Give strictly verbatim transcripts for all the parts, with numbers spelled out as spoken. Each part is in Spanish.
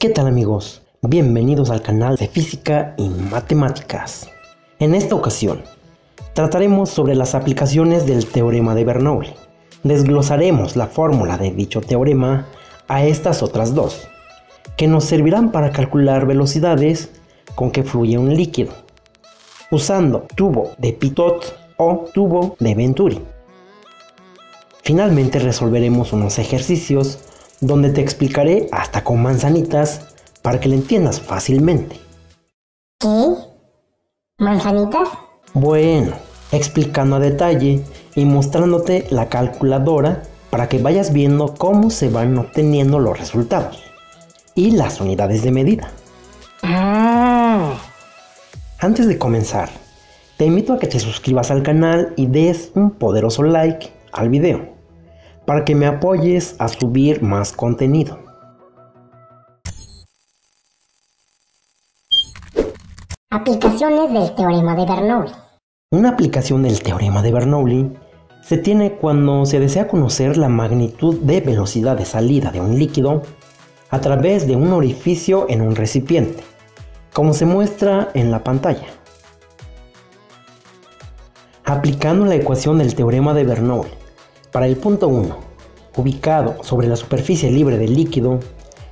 ¿Qué tal amigos? Bienvenidos al canal de Física y Matemáticas. En esta ocasión, trataremos sobre las aplicaciones del Teorema de Bernoulli. Desglosaremos la fórmula de dicho teorema a estas otras dos, que nos servirán para calcular velocidades con que fluye un líquido, usando tubo de Pitot o tubo de Venturi. Finalmente resolveremos unos ejercicios donde te explicaré hasta con manzanitas para que le entiendas fácilmente. ¿Qué? ¿Manzanitas? Bueno, explicando a detalle y mostrándote la calculadora para que vayas viendo cómo se van obteniendo los resultados y las unidades de medida. Ah. Antes de comenzar, te invito a que te suscribas al canal y des un poderoso like al video, para que me apoyes a subir más contenido. Aplicaciones del Teorema de Bernoulli. Una aplicación del Teorema de Bernoulli se tiene cuando se desea conocer la magnitud de velocidad de salida de un líquido a través de un orificio en un recipiente, como se muestra en la pantalla. Aplicando la ecuación del Teorema de Bernoulli para el punto uno, ubicado sobre la superficie libre del líquido,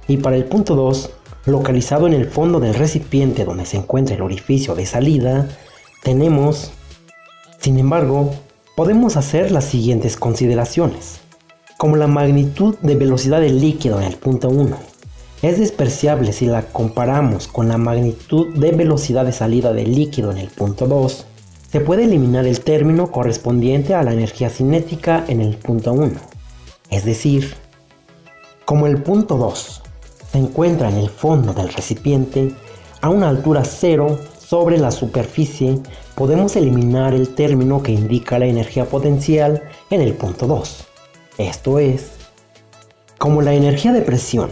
y para el punto dos, localizado en el fondo del recipiente donde se encuentra el orificio de salida, tenemos... Sin embargo, podemos hacer las siguientes consideraciones, como la magnitud de velocidad del líquido en el punto uno. Es despreciable si la comparamos con la magnitud de velocidad de salida del líquido en el punto dos, se puede eliminar el término correspondiente a la energía cinética en el punto uno, es decir, como el punto dos se encuentra en el fondo del recipiente a una altura cero sobre la superficie, podemos eliminar el término que indica la energía potencial en el punto dos, esto es, como la energía de presión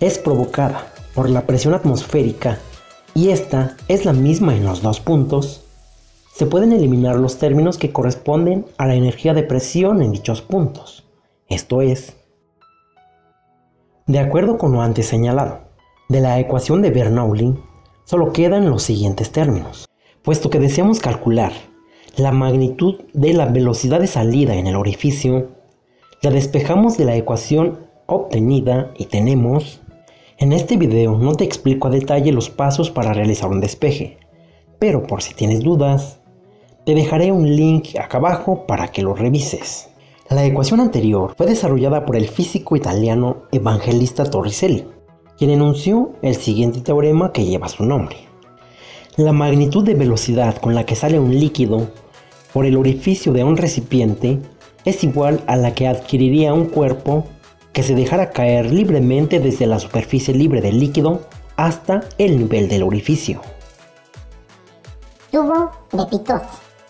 es provocada por la presión atmosférica y esta es la misma en los dos puntos, se pueden eliminar los términos que corresponden a la energía de presión en dichos puntos, esto es, de acuerdo con lo antes señalado, de la ecuación de Bernoulli solo quedan los siguientes términos, puesto que deseamos calcular la magnitud de la velocidad de salida en el orificio, la despejamos de la ecuación obtenida y tenemos, en este video no te explico a detalle los pasos para realizar un despeje, pero por si tienes dudas, te dejaré un link acá abajo para que lo revises. La ecuación anterior fue desarrollada por el físico italiano Evangelista Torricelli, quien enunció el siguiente teorema que lleva su nombre. La magnitud de velocidad con la que sale un líquido por el orificio de un recipiente es igual a la que adquiriría un cuerpo que se dejara caer libremente desde la superficie libre del líquido hasta el nivel del orificio. Tubo de Pitot.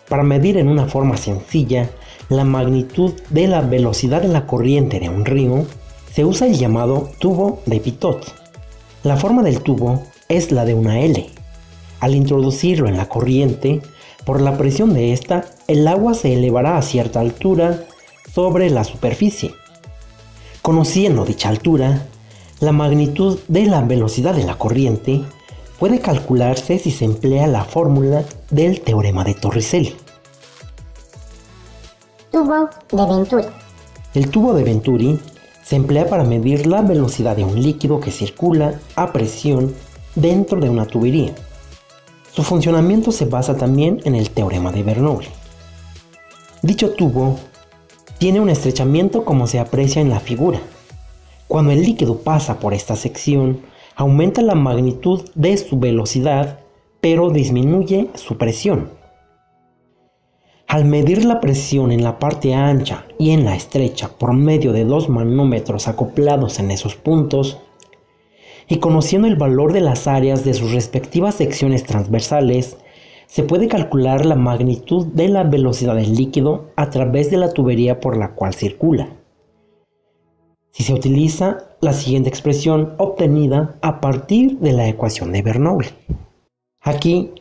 Para medir en una forma sencilla la magnitud de la velocidad de la corriente de un río, se usa el llamado tubo de Pitot. La forma del tubo es la de una L. Al introducirlo en la corriente, por la presión de esta, el agua se elevará a cierta altura sobre la superficie. Conociendo dicha altura, la magnitud de la velocidad de la corriente puede calcularse si se emplea la fórmula del Teorema de Torricelli. Tubo de Venturi. El tubo de Venturi se emplea para medir la velocidad de un líquido que circula a presión dentro de una tubería. Su funcionamiento se basa también en el Teorema de Bernoulli. Dicho tubo tiene un estrechamiento como se aprecia en la figura. Cuando el líquido pasa por esta sección, aumenta la magnitud de su velocidad, pero disminuye su presión. Al medir la presión en la parte ancha y en la estrecha por medio de dos manómetros acoplados en esos puntos, y conociendo el valor de las áreas de sus respectivas secciones transversales, se puede calcular la magnitud de la velocidad del líquido a través de la tubería por la cual circula, si se utiliza la siguiente expresión obtenida a partir de la ecuación de Bernoulli. Aquí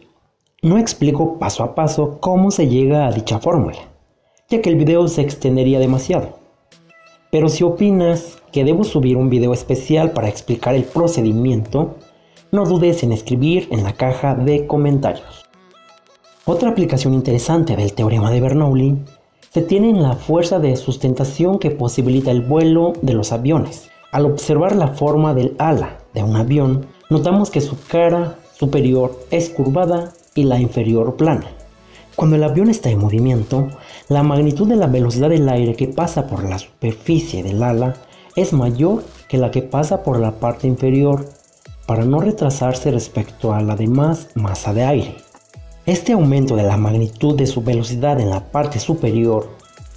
no explico paso a paso cómo se llega a dicha fórmula, ya que el video se extendería demasiado. Pero si opinas que debo subir un video especial para explicar el procedimiento, no dudes en escribir en la caja de comentarios. Otra aplicación interesante del teorema de Bernoulli se tiene en la fuerza de sustentación que posibilita el vuelo de los aviones. Al observar la forma del ala de un avión, notamos que su cara superior es curvada y la inferior plana. Cuando el avión está en movimiento, la magnitud de la velocidad del aire que pasa por la superficie del ala es mayor que la que pasa por la parte inferior para no retrasarse respecto a la demás masa de aire. Este aumento de la magnitud de su velocidad en la parte superior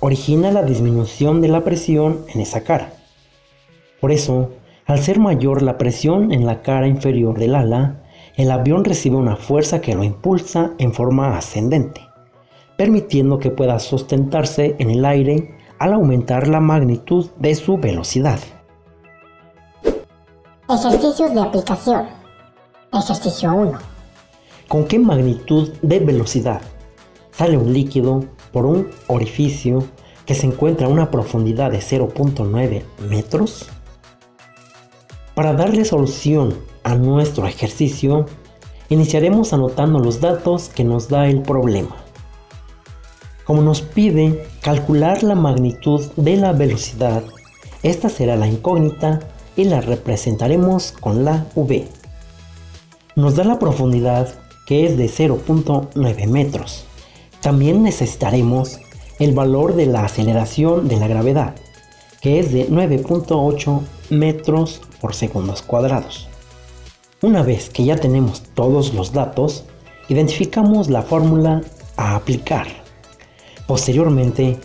origina la disminución de la presión en esa cara. Por eso, al ser mayor la presión en la cara inferior del ala, el avión recibe una fuerza que lo impulsa en forma ascendente, permitiendo que pueda sustentarse en el aire al aumentar la magnitud de su velocidad. Ejercicios de aplicación. Ejercicio uno. ¿Con qué magnitud de velocidad sale un líquido por un orificio que se encuentra a una profundidad de cero punto nueve metros? Para darle solución a nuestro ejercicio, iniciaremos anotando los datos que nos da el problema. Como nos pide calcular la magnitud de la velocidad, esta será la incógnita y la representaremos con la V. Nos da la profundidad, que es de cero punto nueve metros. También necesitaremos el valor de la aceleración de la gravedad, que es de nueve punto ocho metros por segundos cuadrados. Una vez que ya tenemos todos los datos, identificamos la fórmula a aplicar. Posteriormente,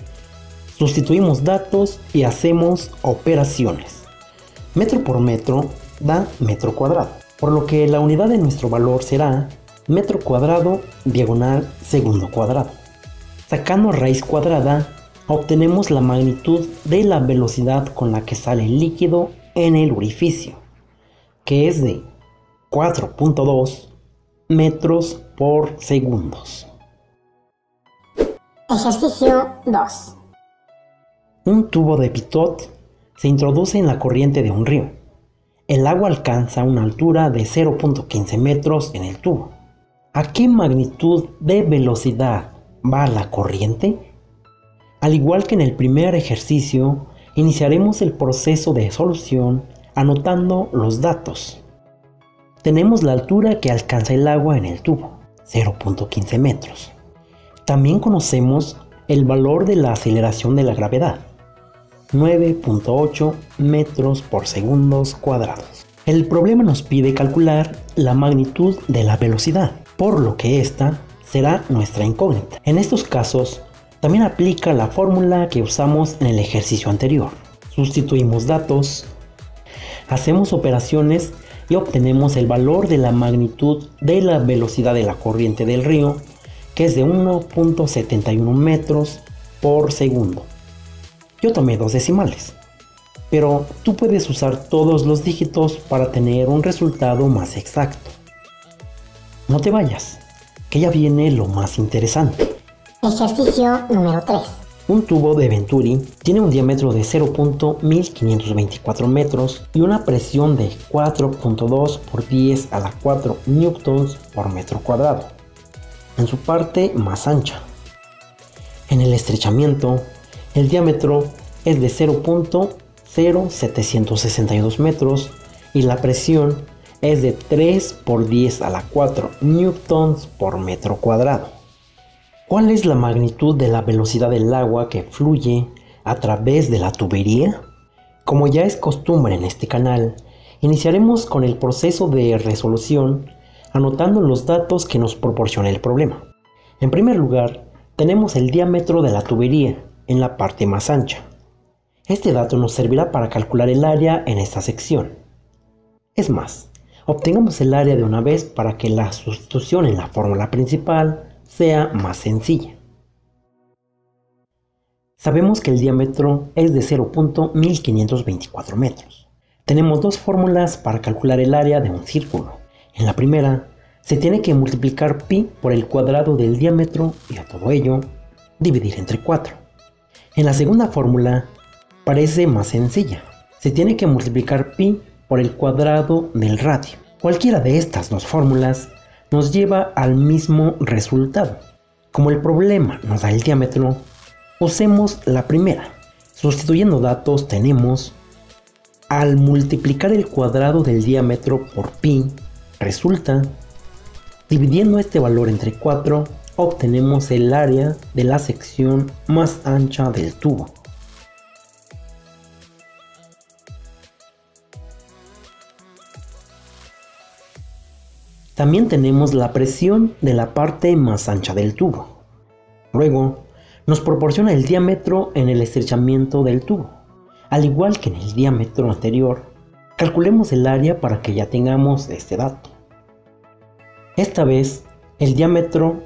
sustituimos datos y hacemos operaciones. Metro por metro da metro cuadrado, por lo que la unidad de nuestro valor será metro cuadrado diagonal segundo cuadrado. Sacando raíz cuadrada, obtenemos la magnitud de la velocidad con la que sale el líquido en el orificio, que es de cuatro punto dos metros por segundos. Ejercicio dos. Un tubo de Pitot se introduce en la corriente de un río. El agua alcanza una altura de cero punto quince metros en el tubo. ¿A qué magnitud de velocidad va la corriente? Al igual que en el primer ejercicio, iniciaremos el proceso de solución anotando los datos. Tenemos la altura que alcanza el agua en el tubo, cero punto quince metros. También conocemos el valor de la aceleración de la gravedad, nueve punto ocho metros por segundos cuadrados. El problema nos pide calcular la magnitud de la velocidad, por lo que esta será nuestra incógnita. En estos casos, también aplica la fórmula que usamos en el ejercicio anterior. Sustituimos datos, hacemos operaciones y obtenemos el valor de la magnitud de la velocidad de la corriente del río, que es de uno punto setenta y uno metros por segundo. Yo tomé dos decimales, pero tú puedes usar todos los dígitos para tener un resultado más exacto. No te vayas, que ya viene lo más interesante. Ejercicio número tres. Un tubo de Venturi tiene un diámetro de cero punto mil quinientos veinticuatro metros y una presión de cuatro punto dos por diez a la cuatro newtons por metro cuadrado en su parte más ancha. En el estrechamiento, el diámetro es de cero punto cero setecientos sesenta y dos metros y la presión es de tres por diez a la cuatro newtons por metro cuadrado. ¿Cuál es la magnitud de la velocidad del agua que fluye a través de la tubería? Como ya es costumbre en este canal, iniciaremos con el proceso de resolución anotando los datos que nos proporciona el problema. En primer lugar, tenemos el diámetro de la tubería en la parte más ancha. Este dato nos servirá para calcular el área en esta sección. Es más, obtengamos el área de una vez para que la sustitución en la fórmula principal sea más sencilla. Sabemos que el diámetro es de cero punto mil quinientos veinticuatro metros. Tenemos dos fórmulas para calcular el área de un círculo. En la primera, se tiene que multiplicar pi por el cuadrado del diámetro y a todo ello, dividir entre cuatro. En la segunda fórmula, parece más sencilla. Se tiene que multiplicar pi por el cuadrado del radio. Cualquiera de estas dos fórmulas nos lleva al mismo resultado. Como el problema nos da el diámetro, usemos la primera. Sustituyendo datos tenemos, al multiplicar el cuadrado del diámetro por pi, resulta, dividiendo este valor entre cuatro, obtenemos el área de la sección más ancha del tubo. También tenemos la presión de la parte más ancha del tubo. Luego, nos proporciona el diámetro en el estrechamiento del tubo. Al igual que en el diámetro anterior, calculemos el área para que ya tengamos este dato. Esta vez, el diámetro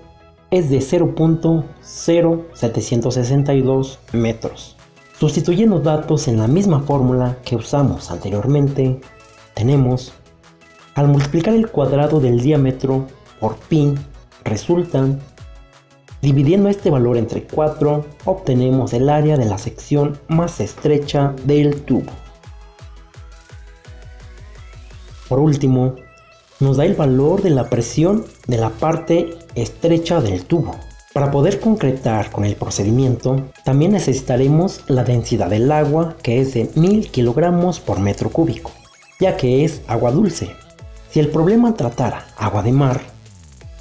es de cero punto cero setecientos sesenta y dos metros. Sustituyendo datos en la misma fórmula que usamos anteriormente, tenemos, al multiplicar el cuadrado del diámetro por pi, resultan, dividiendo este valor entre cuatro, obtenemos el área de la sección más estrecha del tubo. Por último, nos da el valor de la presión de la parte estrecha del tubo. Para poder concretar con el procedimiento, también necesitaremos la densidad del agua, que es de mil kilogramos por metro cúbico, ya que es agua dulce. Si el problema tratara agua de mar,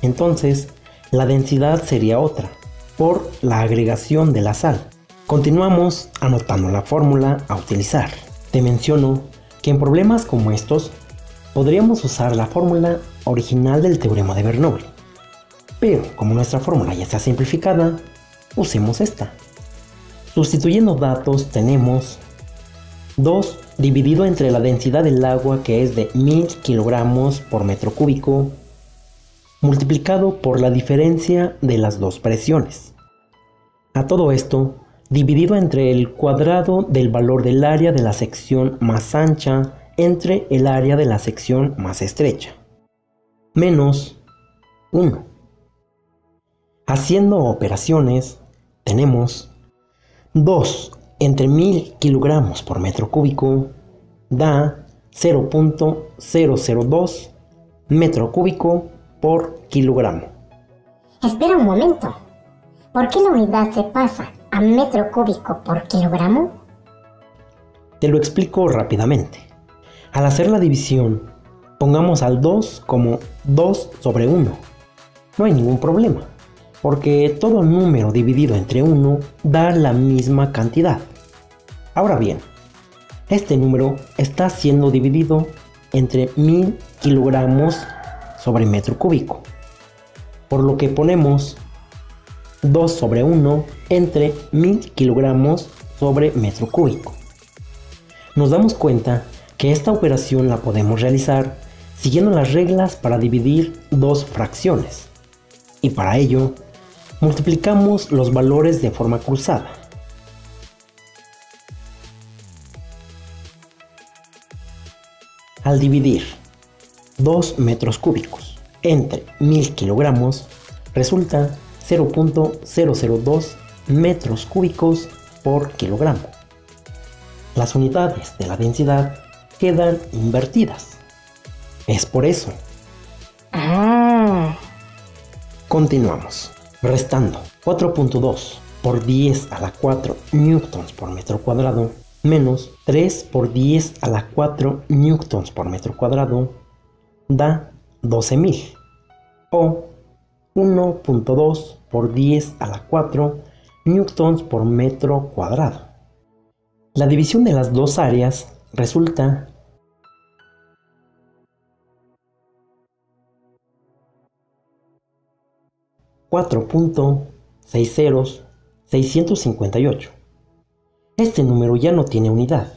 entonces la densidad sería otra, por la agregación de la sal. Continuamos anotando la fórmula a utilizar. Te menciono que en problemas como estos, podríamos usar la fórmula original del teorema de Bernoulli. Pero como nuestra fórmula ya está simplificada, usemos esta. Sustituyendo datos tenemos dos dividido entre la densidad del agua, que es de mil kilogramos por metro cúbico, multiplicado por la diferencia de las dos presiones. A todo esto, dividido entre el cuadrado del valor del área de la sección más ancha entre el área de la sección más estrecha, menos uno. Haciendo operaciones, tenemos dos entre mil kilogramos por metro cúbico da cero punto cero cero dos metro cúbico por kilogramo. Espera un momento, ¿por qué la unidad se pasa a metro cúbico por kilogramo? Te lo explico rápidamente. Al hacer la división, pongamos al dos como dos sobre uno. No hay ningún problema, porque todo número dividido entre uno da la misma cantidad. Ahora bien, este número está siendo dividido entre mil kilogramos sobre metro cúbico, por lo que ponemos dos sobre uno entre mil kilogramos sobre metro cúbico. Nos damos cuenta que esta operación la podemos realizar siguiendo las reglas para dividir dos fracciones, y para ello multiplicamos los valores de forma cruzada. Al dividir dos metros cúbicos entre mil kilogramos, resulta cero punto cero cero dos metros cúbicos por kilogramo. Las unidades de la densidad quedan invertidas. Es por eso. Ah. Continuamos. Restando cuatro punto dos por diez a la cuatro newtons por metro cuadrado menos tres por diez a la cuatro newtons por metro cuadrado da doce mil, o uno punto dos por diez a la cuatro newtons por metro cuadrado. La división de las dos áreas resulta cuatro punto seis cero seis cinco ocho. Este número ya no tiene unidad,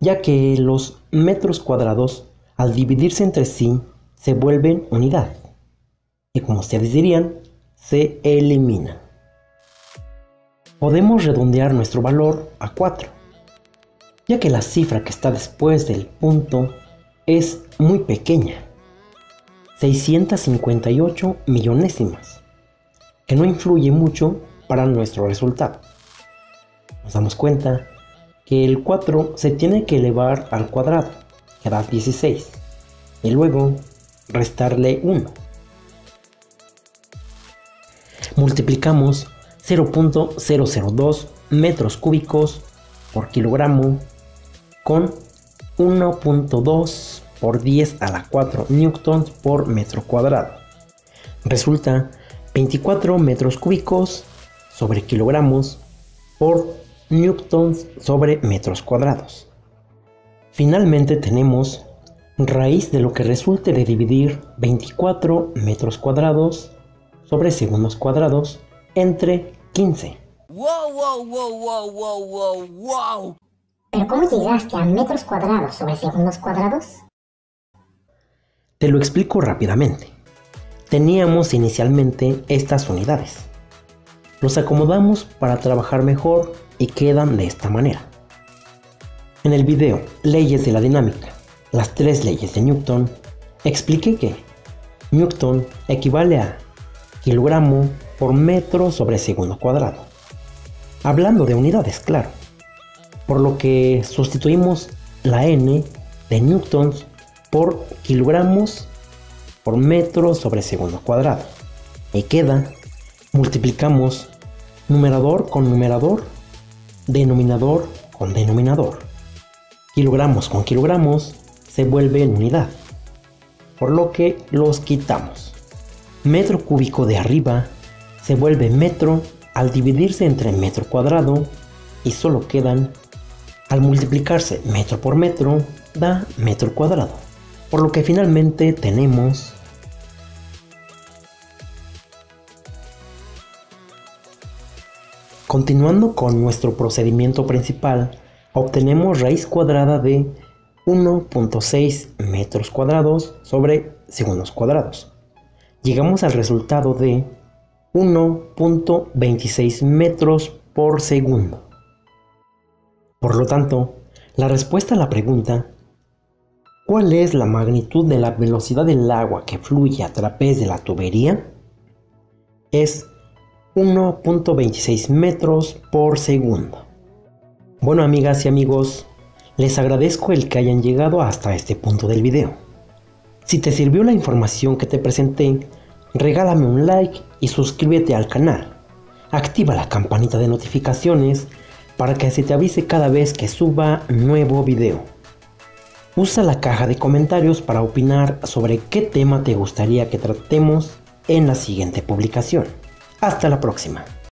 ya que los metros cuadrados al dividirse entre sí se vuelven unidad, y como ustedes dirían, se elimina. Podemos redondear nuestro valor a cuatro, ya que la cifra que está después del punto es muy pequeña, seiscientos cincuenta y ocho millonésimas, que no influye mucho para nuestro resultado. Nos damos cuenta que el cuatro se tiene que elevar al cuadrado, que da dieciséis, y luego restarle uno. Multiplicamos cero punto cero cero dos metros cúbicos por kilogramo con uno punto dos por diez a la cuatro newtons por metro cuadrado. Resulta veinticuatro metros cúbicos sobre kilogramos por newtons sobre metros cuadrados. Finalmente tenemos raíz de lo que resulte de dividir veinticuatro metros cuadrados sobre segundos cuadrados entre quince. ¡Wow, wow, wow, wow, wow, wow, wow! ¿Pero cómo llegaste a metros cuadrados sobre segundos cuadrados? Te lo explico rápidamente. Teníamos inicialmente estas unidades. Los acomodamos para trabajar mejor y quedan de esta manera. En el video Leyes de la Dinámica, las tres leyes de Newton, expliqué que Newton equivale a kilogramo por metro sobre segundo cuadrado, hablando de unidades, claro, por lo que sustituimos la n de newtons por kilogramos por metro sobre segundo cuadrado, y queda, multiplicamos numerador con numerador, denominador con denominador, kilogramos con kilogramos, se vuelve en unidad, por lo que los quitamos. Metro cúbico de arriba se vuelve metro al dividirse entre metro cuadrado y solo quedan, al multiplicarse metro por metro, da metro cuadrado. Por lo que finalmente tenemos continuando con nuestro procedimiento principal, obtenemos raíz cuadrada de uno punto seis metros cuadrados sobre segundos cuadrados. Llegamos al resultado de uno punto veintiséis metros por segundo. Por lo tanto, la respuesta a la pregunta ¿cuál es la magnitud de la velocidad del agua que fluye a través de la tubería? Es uno punto veintiséis metros por segundo. Bueno, amigas y amigos, les agradezco el que hayan llegado hasta este punto del video. Si te sirvió la información que te presenté, regálame un like y suscríbete al canal. Activa la campanita de notificaciones para que se te avise cada vez que suba nuevo video. Usa la caja de comentarios para opinar sobre qué tema te gustaría que tratemos en la siguiente publicación. Hasta la próxima.